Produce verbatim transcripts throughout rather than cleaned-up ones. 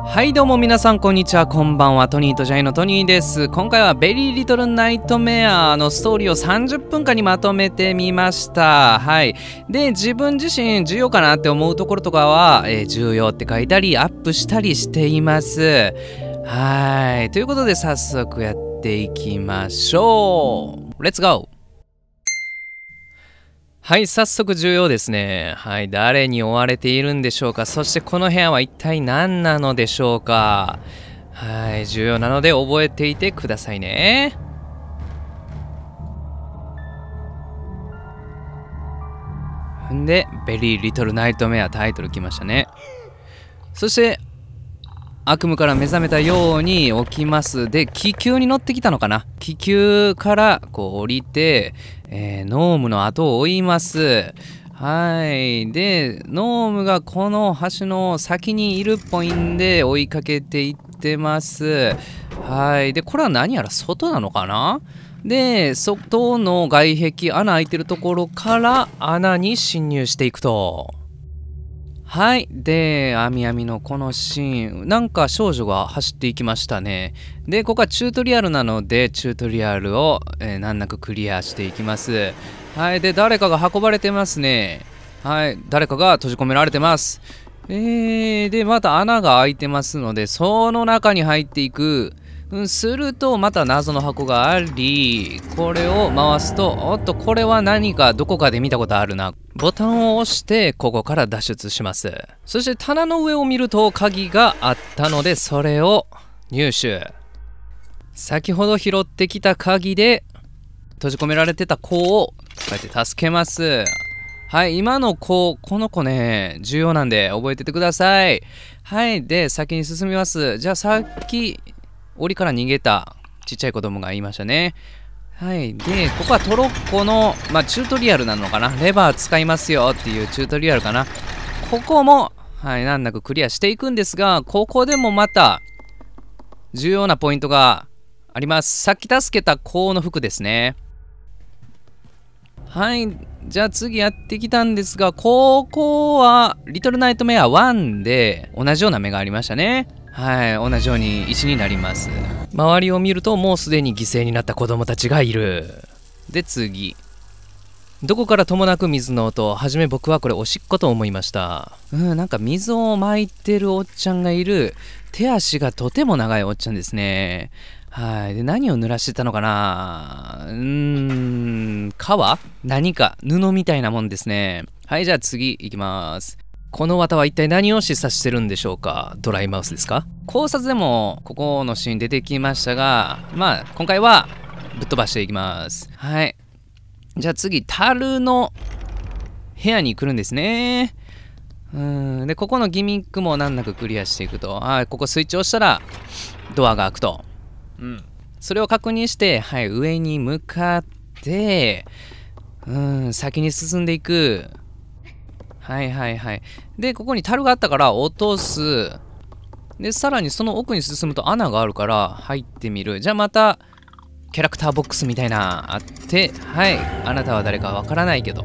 はいどうも皆さんこんにちは、こんばんは。トニーとジャイのトニーです。今回はベリーリトルナイトメアのストーリーをさんじゅっぷんかんにまとめてみました。はいで、自分自身重要かなって思うところとかは、えー、重要って書いたりアップしたりしています。はいということで早速やっていきましょう。レッツゴー。はい早速重要ですね。はい誰に追われているんでしょうか。そしてこの部屋は一体何なのでしょうか。はい重要なので覚えていてくださいね。んでベリーリトルナイトメアタイトルきましたね。そして悪夢から目覚めたように起きます。で気球に乗ってきたのかな。気球からこう降りて、えー、ノームの後を追います。はいでノームがこの橋の先にいるっぽいんで追いかけていってます。はいでこれは何やら外なのかな。で外の外壁穴開いてるところから穴に侵入していくと。はいであみあみのこのシーンなんか少女が走っていきましたね。でここはチュートリアルなのでチュートリアルを、えー、難なくクリアしていきます。はいで誰かが運ばれてますね。はい誰かが閉じ込められてます。えー、でまた穴が開いてますのでその中に入っていく、うん、するとまた謎の箱がありこれを回すとおっとこれは何かどこかで見たことあるな。ボタンを押してここから脱出します。そして棚の上を見ると鍵があったのでそれを入手。先ほど拾ってきた鍵で閉じ込められてた子をこうやって助けます。はい今の子この子ね重要なんで覚えててください。はいで先に進みます。じゃあさっき檻から逃げたちっちゃい子供がいましたね。はい、でここはトロッコの、まあ、チュートリアルなのかな。レバー使いますよっていうチュートリアルかな。ここも、はい、難なくクリアしていくんですがここでもまた重要なポイントがあります。さっき助けた子の服ですね。はいじゃあ次やってきたんですがここはリトルナイトメアワンで同じような目がありましたね。はい同じように石になります。周りを見るともうすでに犠牲になった子供たちがいる。で次どこからともなく水の音。はじめ僕はこれおしっこと思いました。うんなんか水をまいてるおっちゃんがいる。手足がとても長いおっちゃんですね。はいで何を濡らしてたのかな。うーん革何か布みたいなもんですね。はいじゃあ次いきます。この綿は一体何を示唆してるんでしょうか。ドライマウスですか。考察でもここのシーン出てきましたがまあ今回はぶっ飛ばしていきます。はいじゃあ次樽の部屋に来るんですね。うんでここのギミックも難なくクリアしていくと。はいここスイッチを押したらドアが開くと、うん、それを確認してはい上に向かってうん先に進んでいく。はいはいはいでここに樽があったから落とす。でさらにその奥に進むと穴があるから入ってみる。じゃあまたキャラクターボックスみたいなあってはいあなたは誰かわからないけど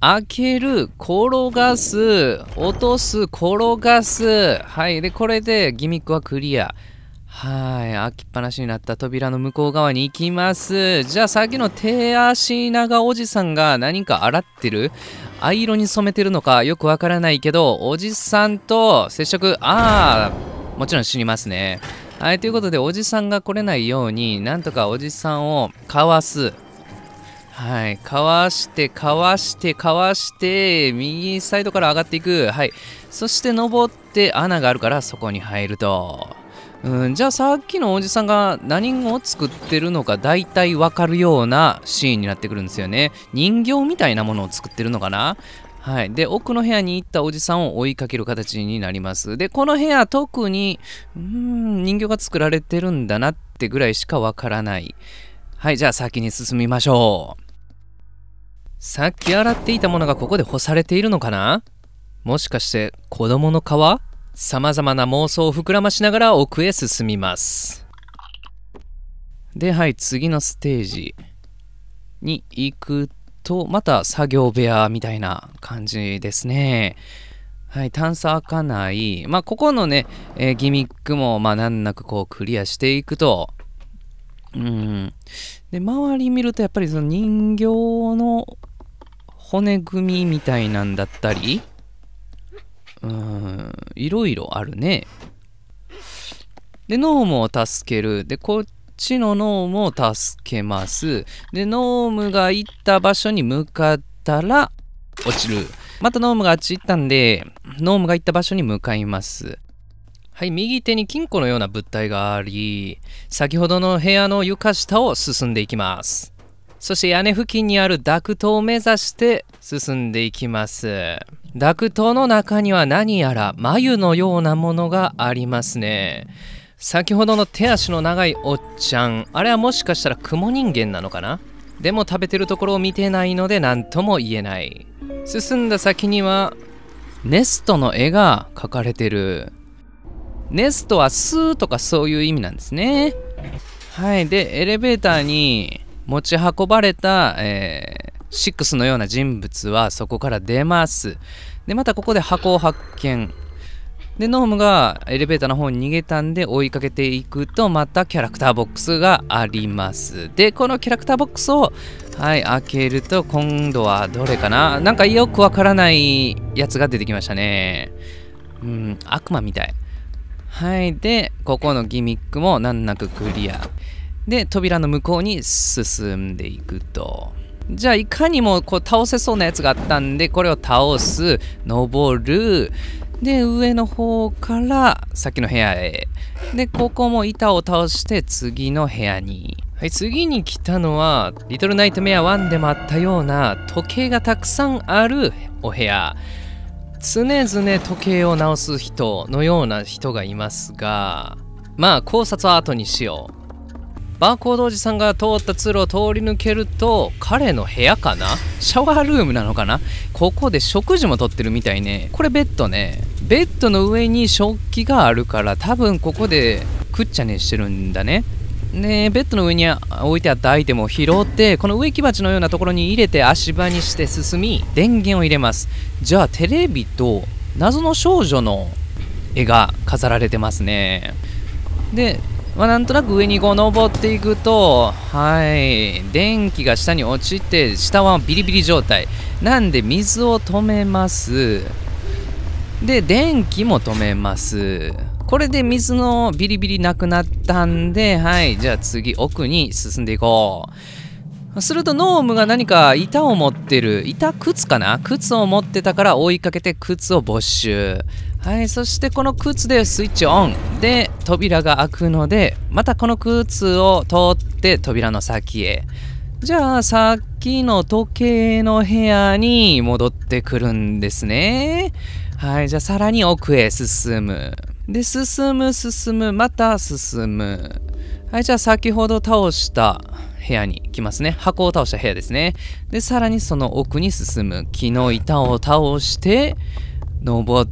開ける転がす落とす転がす。はいでこれでギミックはクリア。はい開きっぱなしになった扉の向こう側に行きます。じゃあさっきの手足長おじさんが何か洗ってる藍色に染めてるのかよくわからないけどおじさんと接触。ああもちろん死にますね。はいということでおじさんが来れないようになんとかおじさんをかわす。はいかわしてかわしてかわして右サイドから上がっていく。はいそして登って穴があるからそこに入ると。うん、じゃあさっきのおじさんが何を作ってるのか大体わかるようなシーンになってくるんですよね。人形みたいなものを作ってるのかな。はいで奥の部屋に行ったおじさんを追いかける形になります。でこの部屋特にうーん人形が作られてるんだなってぐらいしかわからない。はいじゃあ先に進みましょう。さっき洗っていたものがここで干されているのかな。もしかして子供の皮。さまざまな妄想を膨らましながら奥へ進みます。ではい次のステージに行くとまた作業部屋みたいな感じですね。はい、探査開かない。まあ、ここのね、えー、ギミックも、まあ、難なくこう、クリアしていくと。うん。で、周り見ると、やっぱりその人形の骨組みみたいなんだったり、うん、いろいろあるね。で、ノームを助ける。で、こっちのノームを助けます。で、ノームが行った場所に向かったら、落ちる。またノームがあっち行ったんで、ノームが行った場所に向かいます。はい、右手に金庫のような物体があり、先ほどの部屋の床下を進んでいきます。そして屋根付近にあるダクトを目指して進んでいきます。ダクトの中には何やら繭のようなものがありますね。先ほどの手足の長いおっちゃん、あれはもしかしたら雲人間なのかな？でも食べてるところを見てないので何とも言えない。進んだ先にはネストの絵が描かれてる。ネストはスーとかそういう意味なんですね。はい。で、エレベーターに持ち運ばれた、えー、シックスのような人物はそこから出ます。で、またここで箱を発見。で、ノームがエレベーターの方に逃げたんで追いかけていくと、またキャラクターボックスがあります。で、このキャラクターボックスを、はい、開けると、今度はどれかな？なんかよくわからないやつが出てきましたね。うん、悪魔みたい。はい、で、ここのギミックも難なくクリア。で、扉の向こうに進んでいくと。じゃあ、いかにもこう倒せそうなやつがあったんで、これを倒す、登る、で、上の方から、さっきの部屋へ。で、ここも板を倒して、次の部屋に。はい、次に来たのは、リトルナイトメアワンでもあったような、時計がたくさんあるお部屋。常々時計を直す人のような人がいますが、まあ、考察は後にしよう。バーコードおじさんが通った通路を通り抜けると、彼の部屋かな？シャワールームなのかな？ここで食事もとってるみたいね。これベッドね。ベッドの上に食器があるから多分ここでくっちゃねしてるんだね。で、ベッドの上に置いてあったアイテムを拾って、この植木鉢のようなところに入れて足場にして進み、電源を入れます。じゃあテレビと謎の少女の絵が飾られてますね。で、まあ、なんとなく上にこう登っていくと、はい、電気が下に落ちて、下はビリビリ状態。なんで水を止めます。で、電気も止めます。これで水のビリビリなくなったんで、はい、じゃあ次奥に進んでいこう。するとノームが何か板を持ってる。板、靴かな？靴を持ってたから追いかけて靴を没収。はい、そしてこの靴でスイッチオン。で、扉が開くので、またこの靴を通って扉の先へ。じゃあさっきの時計の部屋に戻ってくるんですね。はい、じゃあさらに奥へ進む。で、進む、進む、また進む。はい、じゃあ先ほど倒した部屋に来ますね。箱を倒した部屋ですね。で、さらにその奥に進む。木の板を倒して、登っ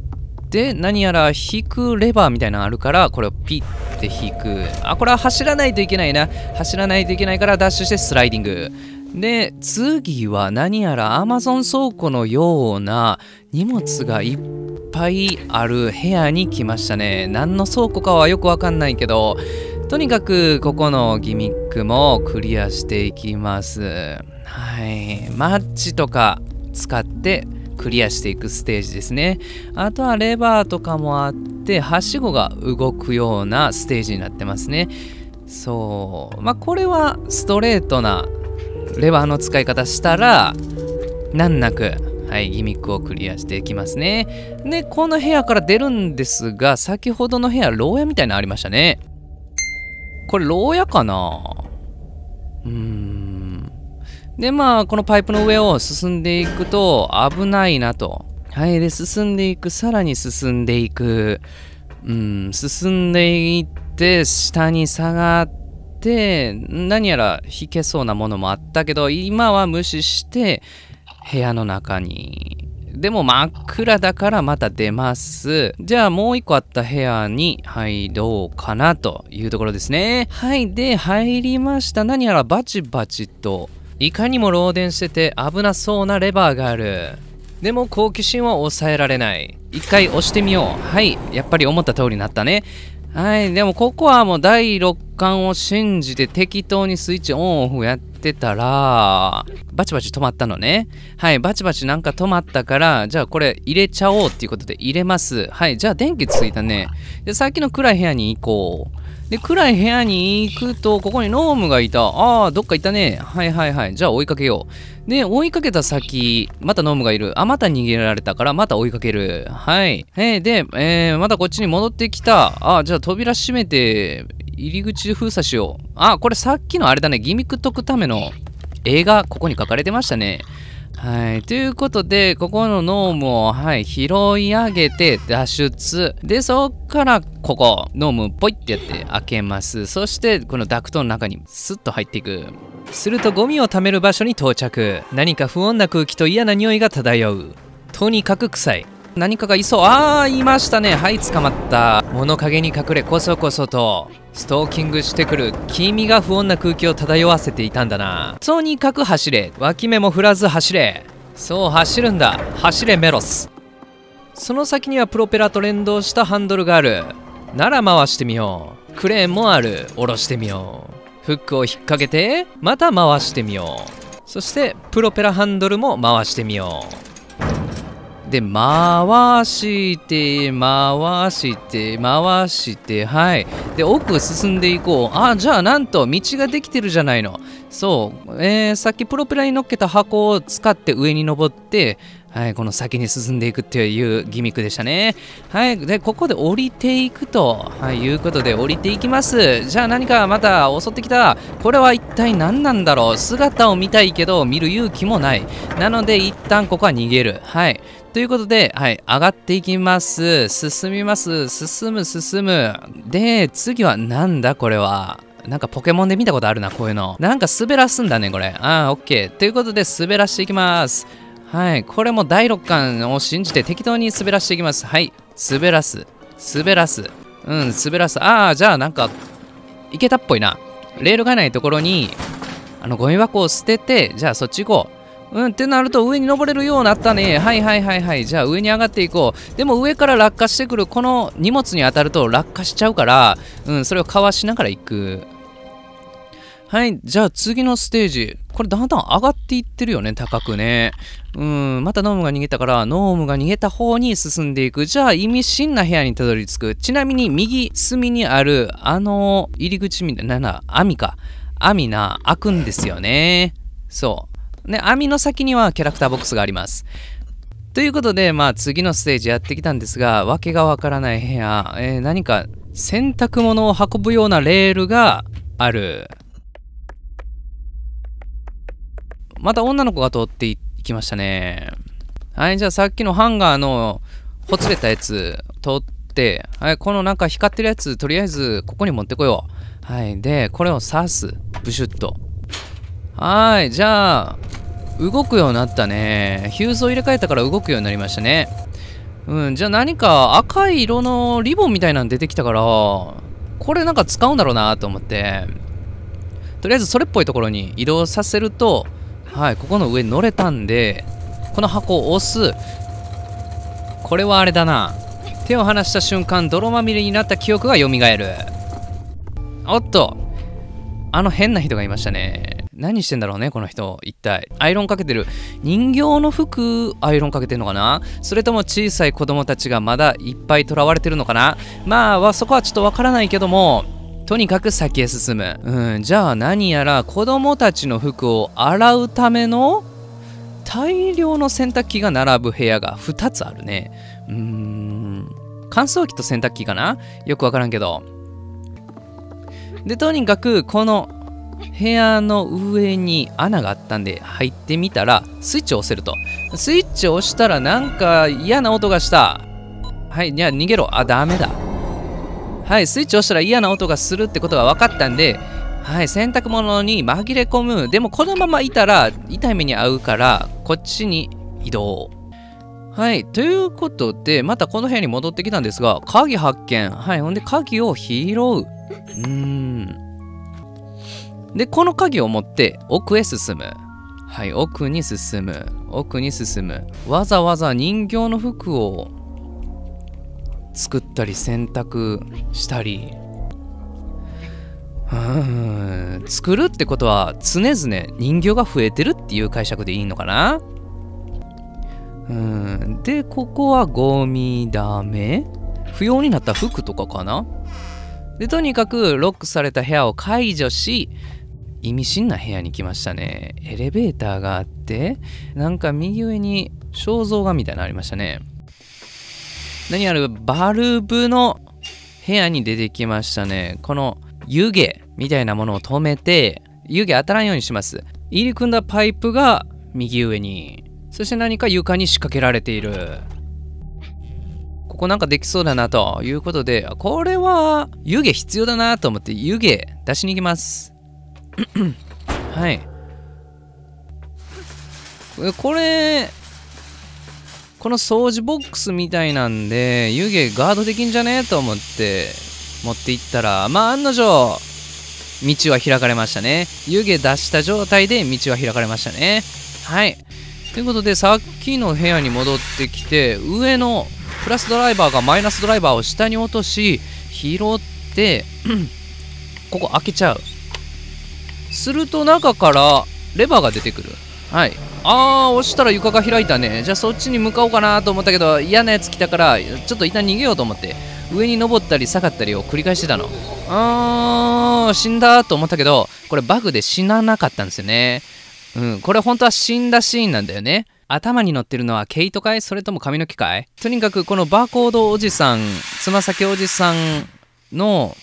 て、何やら引くレバーみたいなのあるから、これをピッて引く。あ、これは走らないといけないな。走らないといけないからダッシュしてスライディング。で、次は何やら Amazon 倉庫のような荷物がいっぱいある部屋に来ましたね。何の倉庫かはよくわかんないけど、とにかくここのギミックもクリアしていきます。はい。マッチとか使ってクリアしていくステージですね。あとはレバーとかもあって、はしごが動くようなステージになってますね。そう。まあ、これはストレートなレバーの使い方したら難なく、はい、ギミックをクリアしていきますね。で、この部屋から出るんですが、先ほどの部屋牢屋みたいなのありましたね。これ牢屋かな？うーん。で、まあこのパイプの上を進んでいくと危ないなと。はい、で進んでいく、さらに進んでいく。うーん、進んでいって下に下がって。で、何やら引けそうなものもあったけど、今は無視して部屋の中に。でも真っ暗だからまた出ます。じゃあもう一個あった部屋に入ろうかなというところですね。はい、で、入りました。何やらバチバチと、いかにも漏電してて危なそうなレバーがある。でも好奇心は抑えられない。一回押してみよう。はい、やっぱり思った通りになったね。はい、でもここはもう第六感を信じて適当にスイッチオンオフやってたらバチバチ止まったのね。はい、バチバチなんか止まったから、じゃあこれ入れちゃおうっていうことで入れます。はい、じゃあ電気ついたね。でさっきの暗い部屋に行こう。で、暗い部屋に行くと、ここにノームがいた。ああ、どっかいたね。はいはいはい。じゃあ追いかけよう。で、追いかけた先、またノームがいる。あ、また逃げられたから、また追いかける。はい。えー、で、えー、またこっちに戻ってきた。あ、じゃあ扉閉めて、入り口封鎖しよう。あ、これさっきのあれだね。ギミック解くための絵が、ここに書かれてましたね。はい。ということで、ここのノームを、はい、拾い上げて脱出。で、そっから、ここ、ノームをポイってやって開けます。そして、このダクトの中にスッと入っていく。すると、ゴミを貯める場所に到着。何か不穏な空気と嫌な匂いが漂う。とにかく臭い。何かがいそう。あー、いましたね。はい、捕まった。物陰に隠れ、こそこそと、ストーキングしてくる。君が不穏な空気を漂わせていたんだな。とにかく走れ。脇目も振らず走れ。そう、走るんだ。走れ、メロス。その先にはプロペラと連動したハンドルがある。なら回してみよう。クレーンもある。下ろしてみよう。フックを引っ掛けて、また回してみよう。そして、プロペラハンドルも回してみよう。で、回して、回して、回して、はい。で、奥進んでいこう。あ、じゃあなんと道ができてるじゃないの。そう。えー、さっきプロペラに乗っけた箱を使って上に登って、はい、この先に進んでいくっていうギミックでしたね。はい。で、ここで降りていくと、はい、いうことで降りていきます。じゃあ何かまた襲ってきた。これは一体何なんだろう。姿を見たいけど、見る勇気もない。なので、一旦ここは逃げる。はい。ということで、はい、上がっていきます。進みます。進む、進む。で、次はなんだこれは。なんかポケモンで見たことあるな、こういうの。なんか滑らすんだね、これ。ああ、オッケー。ということで、滑らしていきます。はい、これも第六感を信じて適当に滑らしていきます。はい、滑らす。滑らす。うん、滑らす。ああ、じゃあなんか、いけたっぽいな。レールがないところに、あの、ゴミ箱を捨てて、じゃあそっち行こう。うん、ってなると上に登れるようになったね。はいはいはいはい。じゃあ上に上がっていこう。でも上から落下してくるこの荷物に当たると落下しちゃうから、うん、それをかわしながら行く。はい。じゃあ次のステージ。これだんだん上がっていってるよね。高くね。うん。またノームが逃げたから、ノームが逃げた方に進んでいく。じゃあ意味深な部屋にたどり着く。ちなみに右隅にある、あの、入り口みたいな、なんだ、網か。網な、開くんですよね。そう。ね、網の先にはキャラクターボックスがあります。ということで、まあ次のステージやってきたんですが、わけがわからない部屋、えー、何か洗濯物を運ぶようなレールがある。また女の子が通っていきましたね。はい、じゃあさっきのハンガーのほつれたやつ通って、はい、このなんか光ってるやつ、とりあえずここに持ってこよう。はい、で、これを刺す。ブシュッと。はい、じゃあ、動くようになったね。ヒューズを入れ替えたから動くようになりましたね。うん、じゃあ何か赤い色のリボンみたいなの出てきたから、これなんか使うんだろうなと思って、とりあえずそれっぽいところに移動させると、はい、ここの上に乗れたんで、この箱を押す。これはあれだな。手を離した瞬間、泥まみれになった記憶が蘇る。おっと、あの変な人がいましたね。何してんだろうね、この人。一体。アイロンかけてる。人形の服、アイロンかけてんのかな？それとも小さい子供たちがまだいっぱい囚われてるのかな？まあ、そこはちょっとわからないけども、とにかく先へ進む。うん、じゃあ何やら子供たちの服を洗うための大量の洗濯機が並ぶ部屋がふたつあるね。うーん、乾燥機と洗濯機かな？よくわからんけど。で、とにかくこの部屋の上に穴があったんで入ってみたらスイッチを押せると。スイッチを押したらなんか嫌な音がした。はい、いや逃げろ。あ、ダメだ。はい、スイッチを押したら嫌な音がするってことが分かったんで、はい、洗濯物に紛れ込む。でもこのままいたら痛い目に遭うからこっちに移動。はい、ということでまたこの部屋に戻ってきたんですが、鍵発見。はい、ほんで鍵を拾う。うーん、で、この鍵を持って奥へ進む。はい、奥に進む、奥に進む。わざわざ人形の服を作ったり洗濯したり、うーん、作るってことは常々人形が増えてるっていう解釈でいいのかな。うん、でここはゴミだめ、不要になった服とかかな。でとにかくロックされた部屋を解除し、意味深な部屋に来ましたね。エレベーターがあって、なんか右上に肖像画みたいなのありましたね。何あるバルブの部屋に出てきましたね。この湯気みたいなものを止めて、湯気当たらんようにします。入り組んだパイプが右上に、そして何か床に仕掛けられている。ここなんかできそうだなということで、これは湯気必要だなと思って湯気出しに行きますはい、これこの掃除ボックスみたいなんで湯気ガードできんじゃねえと思って持っていったら、まあ案の定道は開かれましたね。湯気出した状態で道は開かれましたね。はい、ということでさっきの部屋に戻ってきて、上のプラスドライバーがマイナスドライバーを下に落とし拾ってここ開けちゃう。すると中からレバーが出てくる。はい、あー、押したら床が開いたね。じゃあそっちに向かおうかなと思ったけど、嫌なやつ来たからちょっと一旦逃げようと思って上に登ったり下がったりを繰り返してたの。あー、死んだと思ったけど、これバグで死ななかったんですよね。うん、これ本当は死んだシーンなんだよね。頭に乗ってるのは毛糸かい、それとも髪の毛かい。とにかくこのバーコードおじさん、つま先おじさんの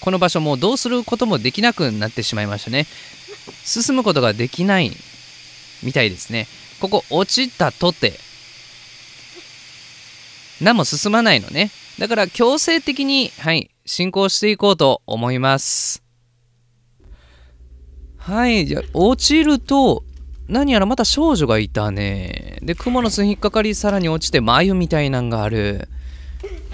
この場所もどうすることもできなくなってしまいましたね。進むことができないみたいですね。ここ落ちたとて何も進まないのね。だから強制的に、はい、進行していこうと思います。はい、じゃあ落ちると何やらまた少女がいたね。でクモの巣に引っかかり、さらに落ちて繭みたいなんがある。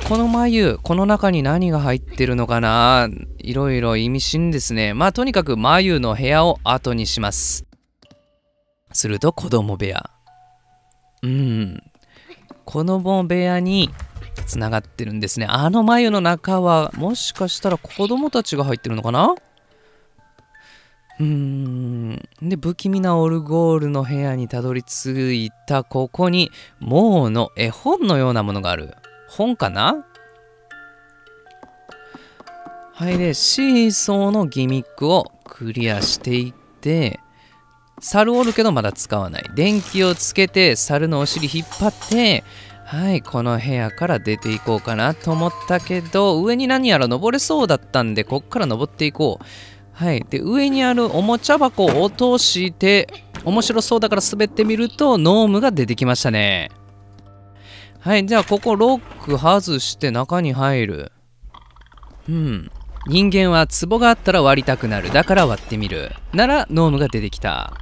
この繭、この中に何が入ってるのかな、いろいろ意味深ですね。まあとにかく繭の部屋を後にします。すると子供部屋、うん、子供部屋につながってるんですね。あの繭の中はもしかしたら子供たちが入ってるのかな。うーん、で不気味なオルゴールの部屋にたどり着いた。ここにもうの絵本のようなものがある。本かな。はい、でシーソーのギミックをクリアしていって、猿おるけどまだ使わない。電気をつけて猿のお尻引っ張って、はい、この部屋から出ていこうかなと思ったけど、上に何やら登れそうだったんで、こっから登っていこう。はい、で上にあるおもちゃ箱を落として面白そうだから滑ってみるとノームが出てきましたね。はい、じゃあここロック外して中に入る。うん、人間は壺があったら割りたくなる、だから割ってみるならノームが出てきた。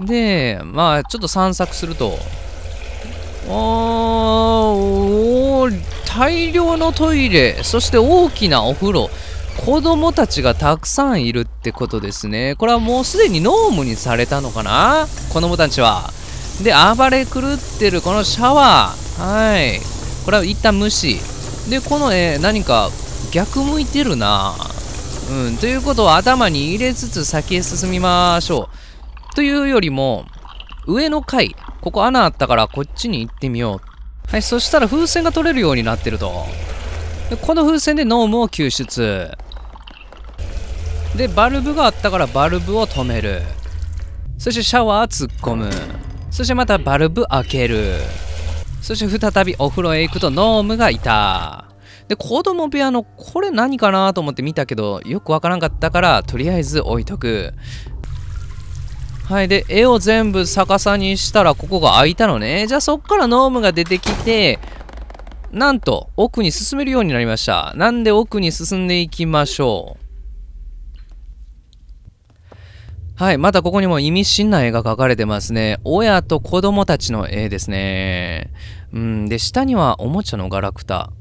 でまあちょっと散策すると、あー、おー、大量のトイレ、そして大きなお風呂、子供たちがたくさんいるってことですね。これはもうすでにノームにされたのかな、子供たちは。で暴れ狂ってるこのシャワー、はい、これは一旦無視で、この絵何か逆向いてるな、うん、ということを頭に入れつつ先へ進みましょう。というよりも上の階、ここ穴あったからこっちに行ってみよう。はい、そしたら風船が取れるようになってると。でこの風船でノームを救出で、バルブがあったからバルブを止める、そしてシャワー突っ込む、そしてまたバルブ開ける、そして再びお風呂へ行くとノームがいた。で子供部屋のこれ何かなと思って見たけどよくわからんかったから、とりあえず置いとく。はい、で絵を全部逆さにしたらここが開いたのね。じゃあそっからノームが出てきて、なんと奥に進めるようになりました。なんで奥に進んでいきましょう。はい、またここにも意味深な絵が描かれてますね。親と子供たちの絵ですね。うん、で下にはおもちゃのガラクタ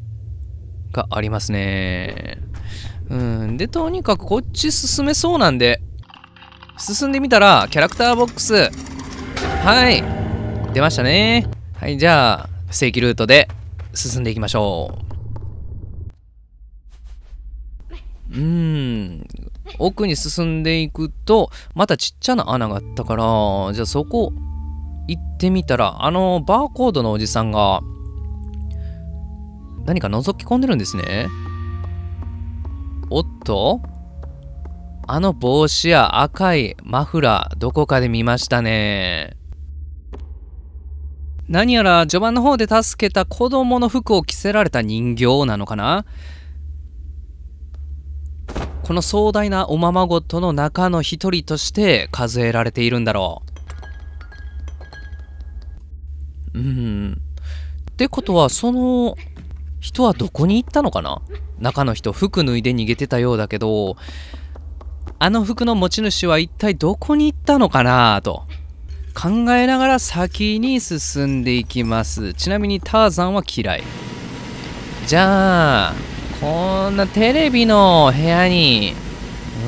がありますね。うん、でとにかくこっち進めそうなんで進んでみたらキャラクターボックス、はい出ましたね。はい、じゃあ正規ルートで進んでいきましょう。うーん、奥に進んでいくとまたちっちゃな穴があったから、じゃあそこ行ってみたら、あのバーコードのおじさんが何か覗き込んでるんですね。おっと、あの帽子や赤いマフラーどこかで見ましたね。何やら序盤の方で助けた子供の服を着せられた人形なのかな。この壮大なおままごとの中の一人として数えられているんだろう。うん、ってことはその人はどこに行ったのかな。中の人服脱いで逃げてたようだけど、あの服の持ち主は一体どこに行ったのかなと考えながら先に進んでいきます。ちなみにターザンは嫌い。じゃあこんなテレビの部屋に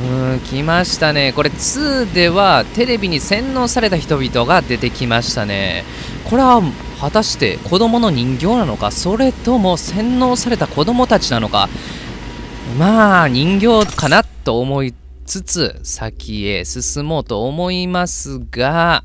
うーん来ましたね。これツーではテレビに洗脳された人々が出てきましたね。これは果たして子供の人形なのか、それとも洗脳された子供たちなのか、まあ人形かなと思いつつ先へ進もうと思いますが、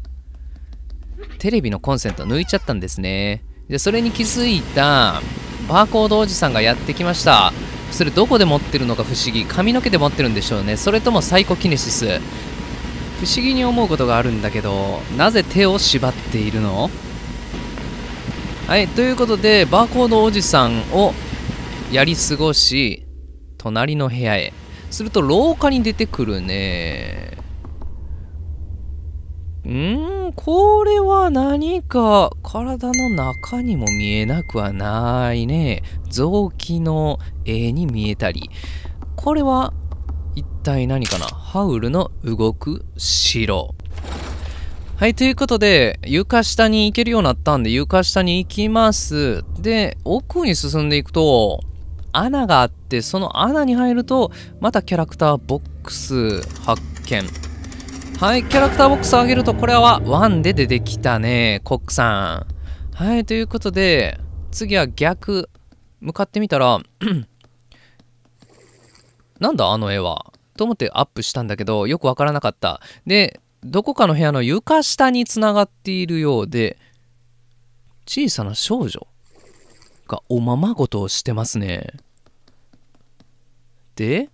テレビのコンセント抜いちゃったんですね。でそれに気づいたバーコードおじさんがやってきました。それどこで持ってるのか不思議。髪の毛で持ってるんでしょうね。それともサイコキネシス。不思議に思うことがあるんだけど、なぜ手を縛っているの。はい、ということでバーコードおじさんをやり過ごし隣の部屋へ。すると廊下に出てくるね。んー、これは何か体の中にも見えなくはないね。臓器の絵に見えたり。これは一体何かな。ハウルの動く城。はい、ということで床下に行けるようになったんで床下に行きます。で奥に進んでいくと穴があって、その穴に入るとまたキャラクターボックス発見。はい、キャラクターボックスを上げるとこれはワンで出てきたね、コックさん。はい、ということで次は逆向かってみたらなんだあの絵はと思ってアップしたんだけどよくわからなかった。でどこかの部屋の床下につながっているようで、小さな少女がおままごとをしてますね。で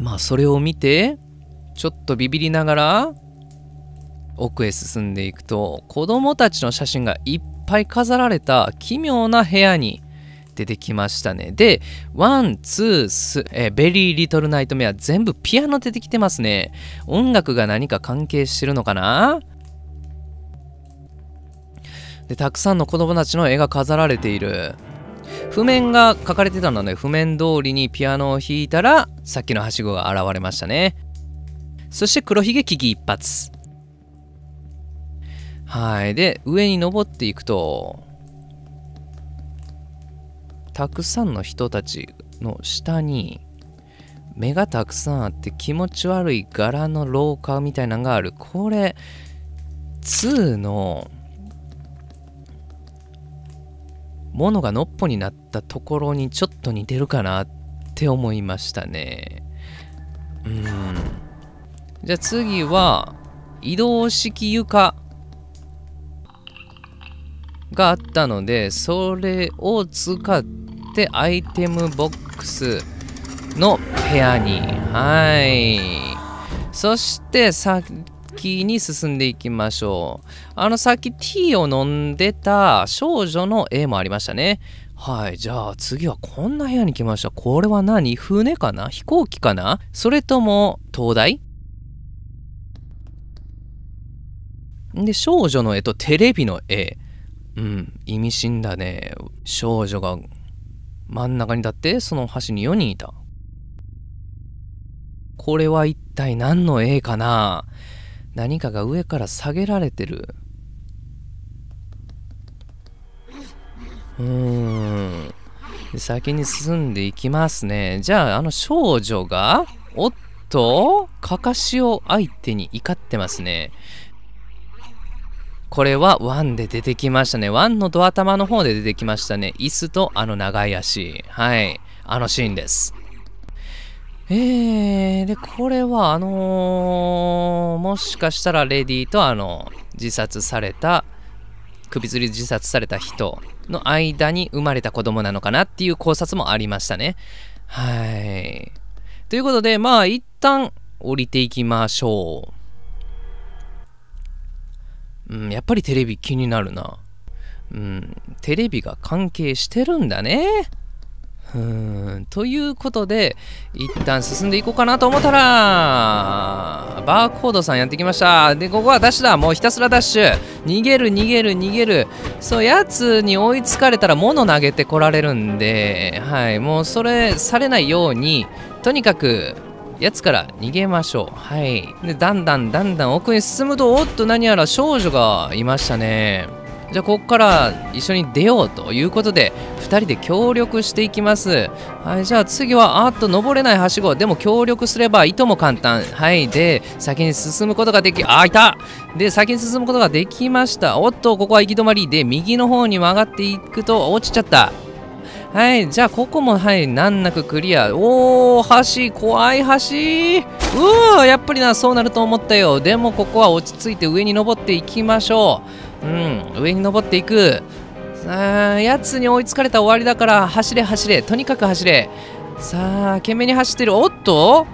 まあそれを見てちょっとビビりながら奥へ進んでいくと、子供たちの写真がいっぱい飾られた奇妙な部屋に出てきましたね。でワンツース、えー、ベリーリトルナイトメア全部ピアノ出てきてますね。音楽が何か関係してるのかな。でたくさんの子供たちの絵が飾られている。譜面が書かれてたので譜面通りにピアノを弾いたらさっきのはしごが現れましたね。そして黒ひげ危機一髪。はい、で上に登っていくとたくさんの人たちの下に目がたくさんあって気持ち悪い柄の廊下みたいなのがある。これツーの物がのっぽになったところにちょっと似てるかなって思いましたね。うん、じゃあ次は移動式床があったのでそれを使ってアイテムボックスの部屋に、はい、そしてさっきに進んでいきましょう。あのさっきティーを飲んでた少女の絵もありましたね。はい、じゃあ次はこんな部屋に来ました。これは何、船かな、飛行機かな、それとも灯台で少女の絵とテレビの絵。うん、意味深だね。少女が真ん中に立ってその端によにんいた。これは一体何の絵かな。何かが上から下げられてる。うーん、先に進んでいきますね。じゃああの少女がおっと、カカシオ相手に怒ってますね。これはワンで出てきましたね。ワンのドア玉の方で出てきましたね。椅子とあの長い足。はい。あのシーンです。えー、で、これはあのー、もしかしたらレディとあの、自殺された、首吊り自殺された人の間に生まれた子供なのかなっていう考察もありましたね。はい。ということで、まあ、一旦降りていきましょう。うん、やっぱりテレビ気になるな。うん、テレビが関係してるんだね。うーん、ということで、一旦進んでいこうかなと思ったら、バーコードさんやってきました。で、ここはダッシュだ。もうひたすらダッシュ。逃げる、逃げる、逃げる。そう、やつに追いつかれたら物投げてこられるんで、はい、もうそれされないように、とにかく、やつから逃げましょう。はい。で、だんだんだんだん奥に進むと、おっと何やら少女がいましたね。じゃあ、ここから一緒に出ようということで、ふたりで協力していきます。はい、じゃあ次は、あっと登れないはしご。でも協力すればいとも簡単。はい、で、先に進むことができ、あ、いた！で、先に進むことができました。おっと、ここは行き止まりで、右の方に曲がっていくと、落ちちゃった。はい、じゃあここも、はい、難なくクリア。おー、橋、怖い橋。うー、やっぱりな、そうなると思ったよ。でもここは落ち着いて上に登っていきましょう。うん、上に登っていく。さあ、やつに追いつかれたら終わりだから、走れ走れ、とにかく走れ。さあ、懸命に走ってる。おっと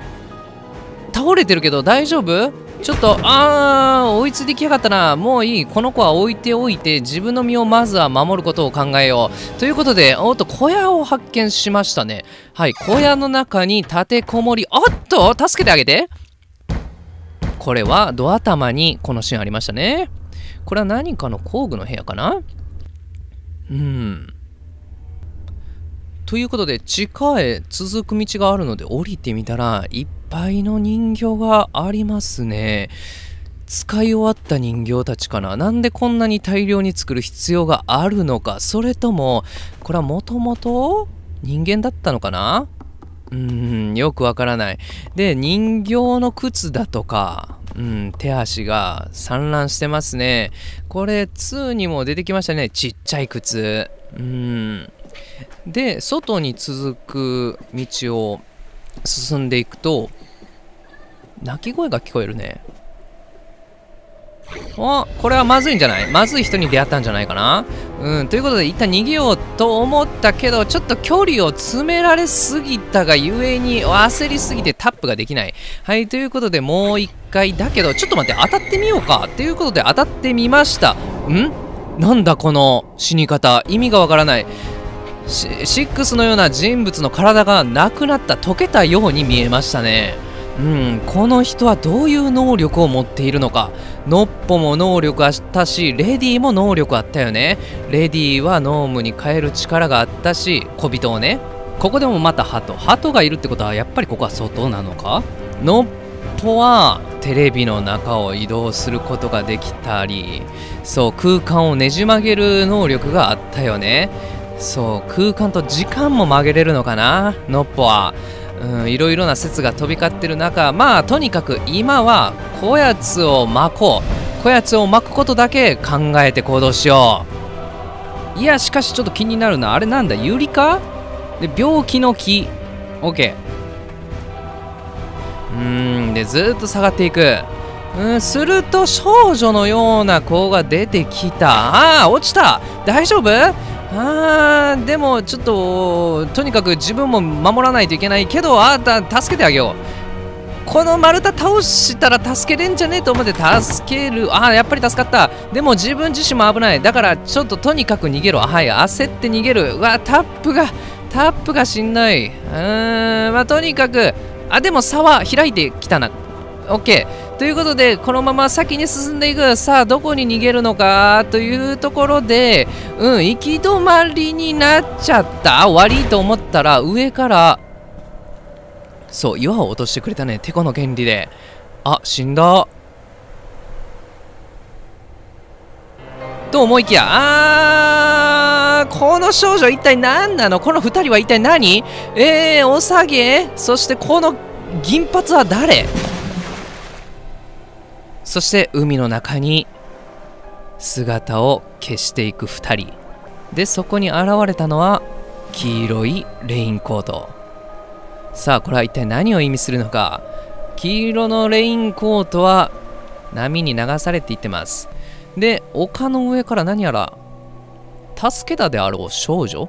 倒れてるけど大丈夫？ちょっと、あー、追いついてきやがったな。もういい。この子は置いておいて、自分の身をまずは守ることを考えよう。ということで、おっと、小屋を発見しましたね。はい、小屋の中に立てこもり、おっと、助けてあげて。これは、ドア玉にこのシーンありましたね。これは何かの工具の部屋かな？うん。ということで、地下へ続く道があるので、降りてみたら、一歩いっぱいの人形がありますね。使い終わった人形たちかな。なんでこんなに大量に作る必要があるのか。それともこれはもともと人間だったのかな。うーん、よくわからない。で、人形の靴だとか、うん、手足が散乱してますね。これににも出てきましたね。ちっちゃい靴。うん。で、外に続く道を進んでいくと、鳴き声が聞こえるね。あ、これはまずいんじゃない？まずい人に出会ったんじゃないかな。うん、ということで一旦逃げようと思ったけど、ちょっと距離を詰められすぎたがゆえに焦りすぎてタップができない。はい、ということでもう一回だけど、ちょっと待って、当たってみようかということで当たってみました。ん？なんだこの死に方、意味がわからない。シックスのような人物の体がなくなった、溶けたように見えましたね。うん、この人はどういう能力を持っているのか。ノッポも能力あったし、レディも能力あったよね。レディはノームに変える力があったし、小人をね。ここでもまたハト。ハトがいるってことはやっぱりここは外なのか。ノッポはテレビの中を移動することができたり、そう、空間をねじ曲げる能力があったよね。そう、空間と時間も曲げれるのかな、ノッポは。うん、いろいろな説が飛び交ってる中、まあとにかく今はこやつを巻こう。こやつを巻くことだけ考えて行動しよう。いや、しかしちょっと気になるな。あれなんだ、ユリかで、病気の木。OK。うーん、で、ずっと下がっていく。うん、すると少女のような子が出てきた。あー、落ちた。大丈夫？あー、でもちょっととにかく自分も守らないといけないけど、あーた、助けてあげよう。この丸太倒したら助けれんじゃねえと思って助ける。あー、やっぱり助かった。でも自分自身も危ない。だからちょっととにかく逃げろ。はい、焦って逃げる。うわ、タップがタップがしんどい。うーん、まあとにかく、あ、でも差は開いてきたな。 OK ということで、このまま先に進んでいく。さあ、どこに逃げるのかというところで、うん、行き止まりになっちゃった。終わりと思ったら、上からそう岩を落としてくれたね。てこの原理で。あ、死んだと思いきや、あー、この少女一体何なの。このふたりは一体何。えー、おさげ。そしてこの銀髪は誰？そして海の中に姿を消していくふたりで、そこに現れたのは黄色いレインコート。さあこれは一体何を意味するのか。黄色のレインコートは波に流されていってます。で、丘の上から何やら助けたであろう少女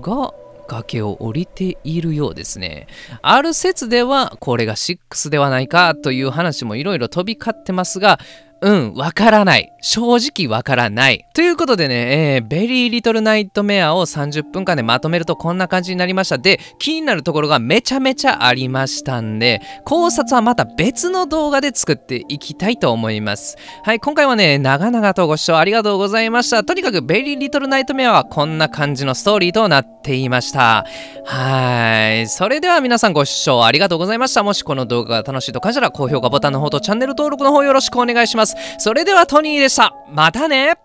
が崖を降りているようですね。ある説ではこれがシックスではないかという話もいろいろ飛び交ってますが、うん、わからない。正直わからない。ということでね、えー、ベリーリトルナイトメアをさんじゅっぷんかんでまとめるとこんな感じになりました。で、気になるところがめちゃめちゃありましたんで、考察はまた別の動画で作っていきたいと思います。はい、今回はね、長々とご視聴ありがとうございました。とにかくベリーリトルナイトメアはこんな感じのストーリーとなっていました。はい。それでは皆さんご視聴ありがとうございました。もしこの動画が楽しいと感じたら高評価ボタンの方とチャンネル登録の方よろしくお願いします。それではトニーでした。またね。